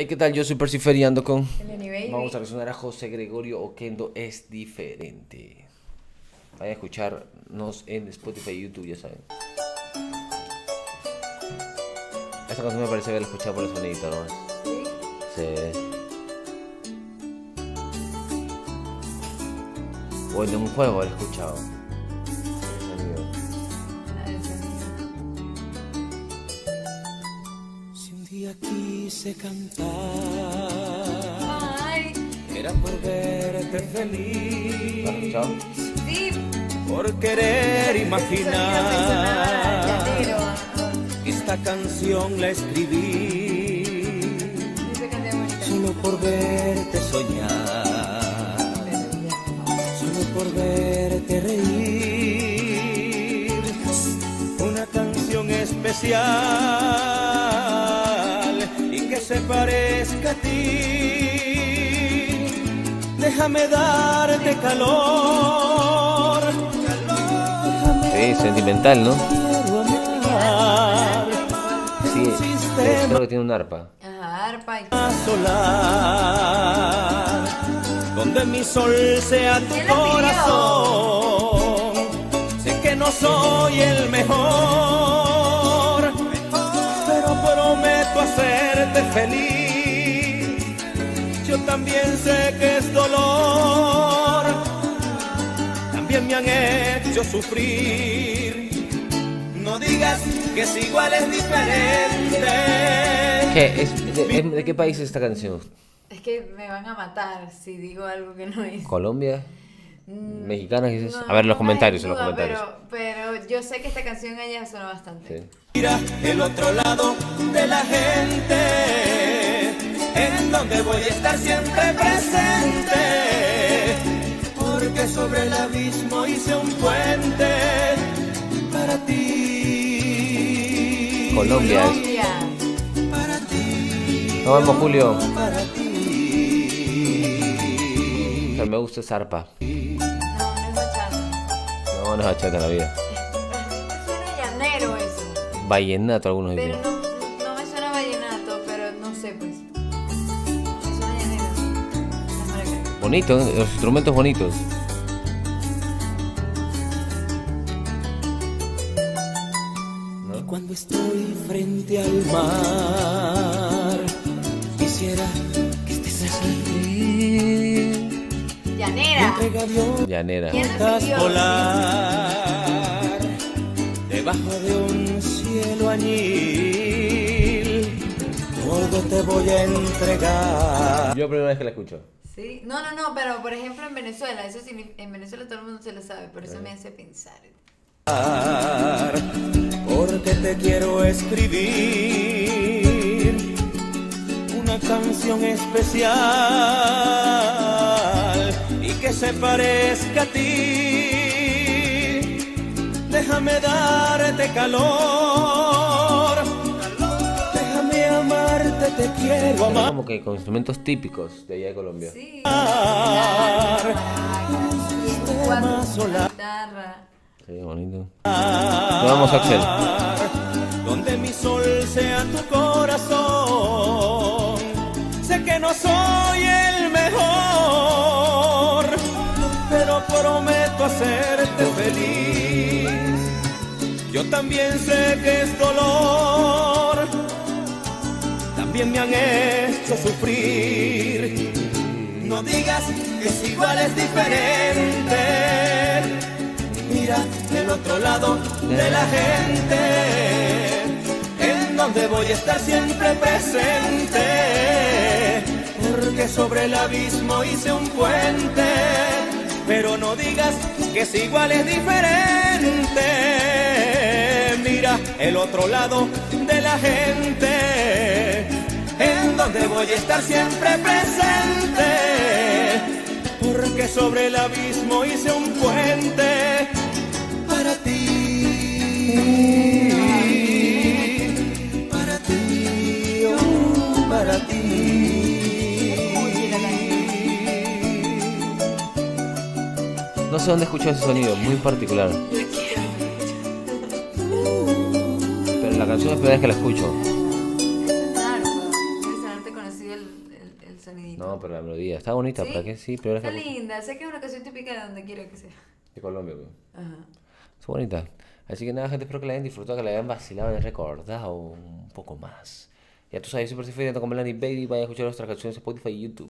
Hey, ¿qué tal? Yo soy Perciferiando con Melanie Baby. Vamos a reaccionar a José Gregorio Oquendo Es Diferente. Vayan a escucharnos en Spotify y YouTube, ya saben. Esta canción me parece haberla escuchado por el sonidito nomás. ¿Sí? Sí. O en un juego la he escuchado. Quise cantar, ay, era por verte feliz, sí, por querer imaginar, esta canción la escribí, solo por verte soñar, solo por verte reír, una canción especial. Se parezca a ti, déjame darte calor, sí, sentimental, ¿no? Amar, sí, creo que tiene un arpa. Ajá, arpa y solar, donde mi sol sea tu corazón. Sé que no soy el mejor, pero prometo hacer feliz. Yo también sé que es dolor, también me han hecho sufrir. No digas que es igual, es diferente. ¿Qué? ¿De qué país es esta canción? Es que me van a matar si digo algo que no es. ¿Colombia? ¿Mexicanas dices? No, a ver, en los comentarios. Pero yo sé que esta canción allá sonó bastante. Sí. Mira el otro lado de la gente, en donde voy a estar siempre presente, porque sobre el abismo hice un puente para ti. Colombia. Para ti. Nos vemos, Julio. Para ti. Pero me gusta esa arpa. No es bachata en la vida. Suena llanero eso. Vallenato, algunos dicen. Pero no me suena vallenato, pero no sé, pues. Me suena llanero. Bonito, los instrumentos bonitos. ¿No? Y cuando estoy frente al mar, quisiera que estés aquí. Llanera. Volar debajo de un cielo añil, todo te voy a entregar. Yo primera vez que la escucho. Sí, no, pero por ejemplo en Venezuela, eso en Venezuela todo el mundo se lo sabe, por eso me hace pensar. Porque te quiero escribir una canción especial y que se parezca a ti, déjame darte calor, déjame amarte, te quiero amar. Como que con instrumentos típicos de allá de Colombia. Sí. Guitarra. Sí, bonito. Nos vamos, Axel. Donde mi sol sea tu corazón, sé que no soy el mejor, pero prometo hacerte feliz. Yo también sé que es dolor, también me han hecho sufrir. No digas que es igual, es diferente. Mira del otro lado de la gente, en donde voy a estar siempre presente, porque sobre el abismo hice un puente. Pero no digas que es igual, es diferente. Mira el otro lado de la gente, en donde voy a estar siempre presente, porque sobre el abismo hice un puente para ti. No sé dónde escuchó ese sonido, muy particular. Pero la canción es la primera vez que la escucho. Es un arpa, es un arte conocido. el sonidito. No, pero la melodía. Está bonita, ¿sí? ¿Para qué? Sí, pero está linda. Sé que es una canción típica de donde quiero que sea. De Colombia, pues. Ajá. Es bonita. Así que nada, gente, espero que la hayan disfrutado, que la hayan vacilado, la hayan recordado un poco más. Ya tú sabes, soy Perciferiando con Melanie Baby. Vayan a escuchar nuestras canciones en Spotify y YouTube.